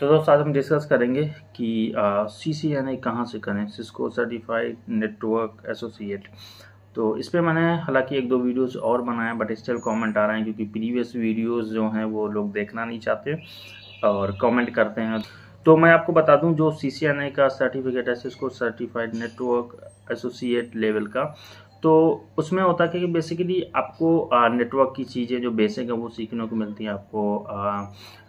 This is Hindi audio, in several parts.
तो दोस्तों आज हम डिस्कस करेंगे कि CCNA कहाँ से करें, सिस्को सर्टिफाइड नेटवर्क एसोसिएट। तो इस पर मैंने हालांकि एक दो वीडियोस और बनाए बट स्टिल कमेंट आ रहे हैं, क्योंकि प्रीवियस वीडियोस जो हैं वो लोग देखना नहीं चाहते और कमेंट करते हैं। तो मैं आपको बता दूं, जो CCNA का सर्टिफिकेट है Cisco certified network associate level का, तो उसमें होता है कि बेसिकली आपको नेटवर्क की चीज़ें जो बेसिक है वो सीखने को मिलती हैं। आपको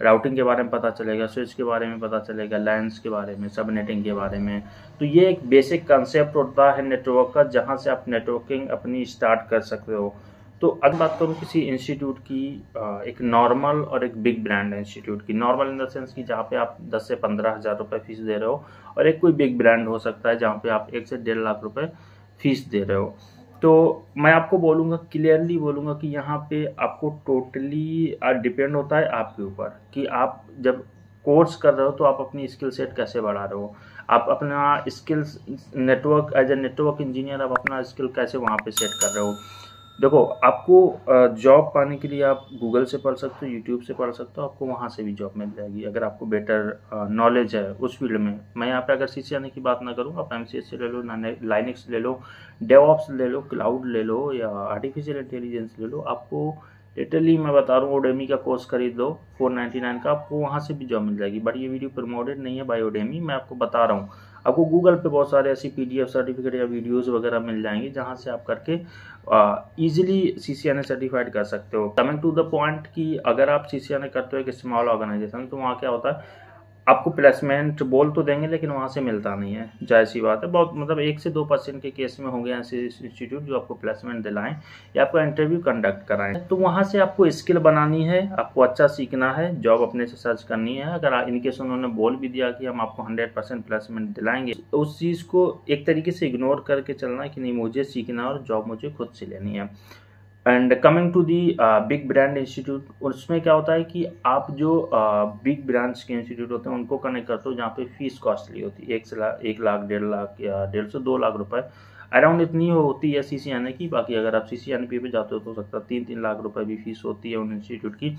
राउटिंग के बारे में पता चलेगा, स्विच के बारे में पता चलेगा, लैंस के बारे में, सबनेटिंग के बारे में। तो ये एक बेसिक कंसेप्ट होता है नेटवर्क का, जहाँ से आप नेटवर्किंग अपनी स्टार्ट कर सकते हो। तो अगर बात करूँ किसी इंस्टीट्यूट की, एक नॉर्मल और एक बिग ब्रांड इंस्टीट्यूट की। नॉर्मल इन द सेंस कि जहाँ पे आप 10 से 15 हज़ार रुपये फ़ीस दे रहे हो, और एक कोई बिग ब्रांड हो सकता है जहाँ पे आप 1 से 1.5 लाख रुपये फ़ीस दे रहे हो। तो मैं आपको बोलूँगा, क्लियरली बोलूँगा कि यहाँ पे आपको टोटली डिपेंड होता है आपके ऊपर कि आप जब कोर्स कर रहे हो तो आप अपनी स्किल सेट कैसे बढ़ा रहे हो, आप अपना skills network as a network engineer आप अपना स्किल कैसे वहाँ पे सेट कर रहे हो। देखो, आपको जॉब पाने के लिए आप गूगल से पढ़ सकते हो, यूट्यूब से पढ़ सकते हो, आपको वहाँ से भी जॉब मिल जाएगी अगर आपको बेटर नॉलेज है उस फील्ड में। मैं यहाँ पे अगर CCNA की बात ना करूँ, आप MCS ले लो, लाइनिक्स ले लो, डेवऑप्स ले लो, क्लाउड ले लो, या आर्टिफिशियल इंटेलिजेंस ले लो। आपको लिटरली मैं बता रहा हूँ, Udemy का कोर्स खरीद लो 499 का, आपको वहाँ से भी जॉब मिल जाएगी। बट ये वीडियो प्रमोटेड नहीं है बाय Udemy, मैं आपको बता रहा हूँ। आपको गूगल पे बहुत सारे ऐसी PDF सर्टिफिकेट या वीडियोस वगैरह मिल जाएंगे, जहाँ से आप करके इजीली CCNA सर्टिफाइड कर सकते हो। कमिंग टू द पॉइंट कि अगर आप CCNA करते हो एक स्मॉल ऑर्गेनाइजेशन, तो वहाँ क्या होता है, आपको प्लेसमेंट बोल तो देंगे लेकिन वहाँ से मिलता नहीं है। जाहिर सी बात है, बहुत मतलब 1 से 2% के केस में होंगे ऐसे इंस्टीट्यूट जो आपको प्लेसमेंट दिलाएं या आपका इंटरव्यू कंडक्ट कराएं। तो वहाँ से आपको स्किल बनानी है, आपको अच्छा सीखना है, जॉब अपने से सर्च करनी है। अगर इनकेस उन्होंने बोल भी दिया कि हम आपको 100% प्लेसमेंट दिलाएंगे, उस चीज़ को एक तरीके से इग्नोर करके चलना है कि नहीं, मुझे सीखना है और जॉब मुझे खुद से लेनी है। And coming to the big brand institute, उसमें क्या होता है कि आप जो बिग ब्रांड्स के इंस्टीट्यूट होते हैं उनको कनेक्ट करते हो, जहाँ पे फीस कॉस्टली होती है, 1 लाख 1.5 लाख या 1.5 से 2 लाख रुपए अराउंड इतनी होती है CCNA की। बाकी अगर आप CCNP पे जाते हो तो सकता है 3-3 लाख रुपए भी फीस होती है उन इंस्टीट्यूट की।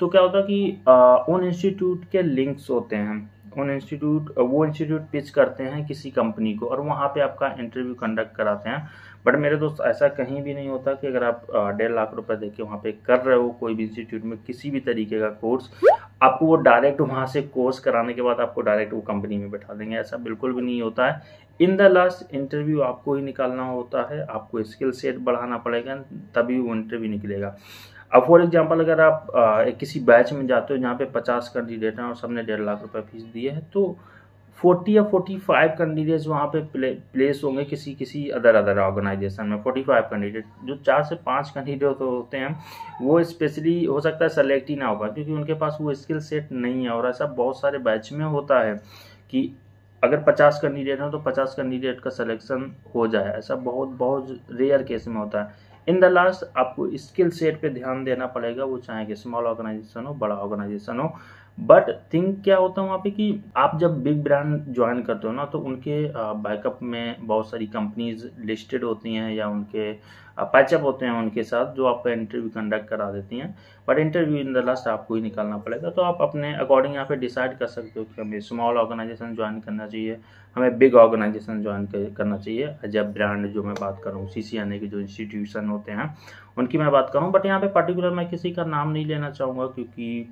तो क्या होता है कि उन इंस्टीट्यूट के लिंक्स होते हैं, उन इंस्टीट्यूट वो इंस्टीट्यूट पिच करते हैं किसी कंपनी को और वहाँ पे आपका इंटरव्यू कंडक्ट कराते हैं। बट मेरे दोस्त, ऐसा कहीं भी नहीं होता कि अगर आप 1.5 लाख रुपए दे के वहाँ पे कर रहे हो कोई भी इंस्टीट्यूट में किसी भी तरीके का कोर्स, आपको वो डायरेक्ट वहाँ से कोर्स कराने के बाद आपको डायरेक्ट वो कंपनी में बैठा देंगे, ऐसा बिल्कुल भी नहीं होता है। इन द लास्ट इंटरव्यू आपको ही निकालना होता है, आपको स्किल सेट बढ़ाना पड़ेगा, तभी वो इंटरव्यू निकलेगा। अब फॉर एग्जांपल, अगर आप किसी बैच में जाते हो जहाँ पे 50 कैंडिडेट हैं और सबने 1.5 लाख रुपए फीस दिए हैं, तो 40 या 45 कैंडिडेट्स वहाँ पे प्लेस होंगे किसी अदर ऑर्गेनाइजेशन में। 45 कैंडिडेट, जो 4 से 5 कैंडिडेट होते हैं वो स्पेशली हो सकता है सेलेक्ट ही ना होगा, क्योंकि उनके पास वो स्किल सेट नहीं है। और ऐसा बहुत सारे बैच में होता है कि अगर 50 कैंडिडेट हैं तो 50 कैंडिडेट का सिलेक्शन हो जाए, ऐसा बहुत रेयर केस में होता है। इन द लास्ट आपको स्किल सेट पे ध्यान देना पड़ेगा, वो चाहे कि स्मॉल ऑर्गेनाइजेशन हो, बड़ा ऑर्गेनाइजेशन हो। बट थिंक क्या होता है वहाँ पे कि आप जब बिग ब्रांड ज्वाइन करते हो ना, तो उनके बैकअप में बहुत सारी कंपनीज लिस्टेड होती हैं या उनके पैचअप होते हैं उनके साथ, जो आपका इंटरव्यू कंडक्ट करा देती हैं। But interview in the last आपको ही निकालना पड़ेगा। तो आप अपने अकॉर्डिंग यहाँ पे डिसाइड कर सकते हो कि हमें स्मॉल ऑर्गेनाइजेशन ज्वाइन करना चाहिए, हमें बिग ऑर्गेनाइजेशन ज्वाइन करना चाहिए। जब ब्रांड जो मैं बात कर रहा हूँ, CCNA के जो इंस्टीट्यूशन होते हैं उनकी मैं बात कर रहा हूँ। बट यहाँ पे पर्टिकुलर मैं किसी का नाम नहीं लेना चाहूँगा, क्योंकि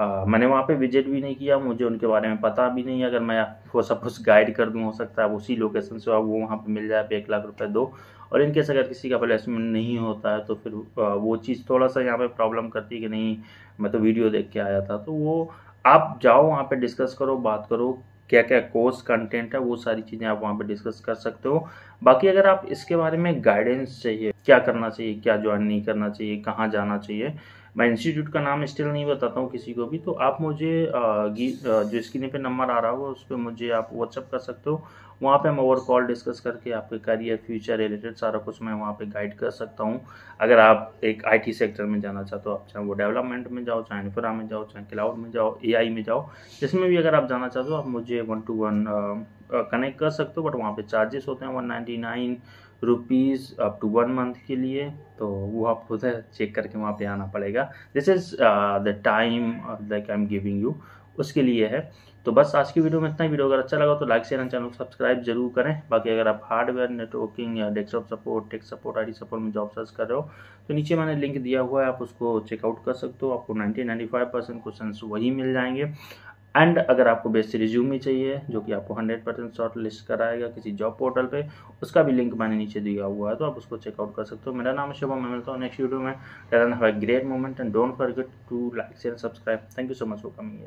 मैंने वहाँ पे विजिट भी नहीं किया, मुझे उनके बारे में पता भी नहीं। अगर मैं वो सब कुछ गाइड कर दूँ, हो सकता है उसी लोकेशन से आप वो वहाँ पे मिल जाए, 1 लाख रुपए दो। और इनकेस अगर किसी का प्लेसमेंट नहीं होता है तो फिर वो चीज़ थोड़ा सा यहाँ पे प्रॉब्लम करती है कि नहीं, मैं तो वीडियो देख के आया था। तो वो आप जाओ वहाँ पर डिस्कस करो, बात करो, क्या क्या कोर्स कंटेंट है, वो सारी चीज़ें आप वहाँ पे डिस्कस कर सकते हो। बाकी अगर आप इसके बारे में गाइडेंस चाहिए, क्या करना चाहिए, क्या ज्वाइन नहीं करना चाहिए, कहाँ जाना चाहिए, मैं इंस्टीट्यूट का नाम स्टिल नहीं बताता हूँ किसी को भी, तो आप मुझे जो स्क्रीन पे नंबर आ रहा हो उस पर मुझे आप व्हाट्सअप कर सकते हो। वहाँ पे हम ओवर कॉल डिस्कस करके आपके करियर फ्यूचर रिलेटेड सारा कुछ मैं वहाँ पे गाइड कर सकता हूँ। अगर आप एक IT सेक्टर में जाना चाहते हो, आप चाहे वो डेवलपमेंट में जाओ, चाहे इंफ्रा में जाओ, चाहे क्लाउड में जाओ, AI में जाओ, जिसमें भी अगर आप जाना चाहते हो आप मुझे 1-to-1 कनेक्ट कर सकते हो। बट वहाँ पे चार्जेस होते हैं 199 रुपीज़ up to 1 month के लिए, तो वो आप खुद चेक करके वहाँ पे आना पड़ेगा। This is the time like I am giving you उसके लिए है। तो बस आज की वीडियो में इतना ही। वीडियो अगर अच्छा लगा तो लाइक शेयर एंड चैनल को सब्सक्राइब जरूर करें। बाकी अगर आप हार्डवेयर, नेटवर्किंग या desktop support, tech support, IT support में जॉब सर्च कर रहे हो तो नीचे मैंने लिंक दिया हुआ है, आप उसको चेकआउट कर सकते हो। आपको 90-95% क्वेश्चन वही मिल जाएंगे। एंड अगर आपको बेस्ट रिज्यूमे चाहिए जो कि आपको 100% शॉर्ट लिस्ट कराएगा किसी जॉब पोर्टल पे, उसका भी लिंक मैंने नीचे दिया हुआ है, तो आप उसको चेकआउट कर सकते हो। मेरा नाम है शुभम, मैं मिलता हूँ नेक्स्ट वीडियो में। Have a great moment and don't forget to like share subscribe. Thank you so much for coming.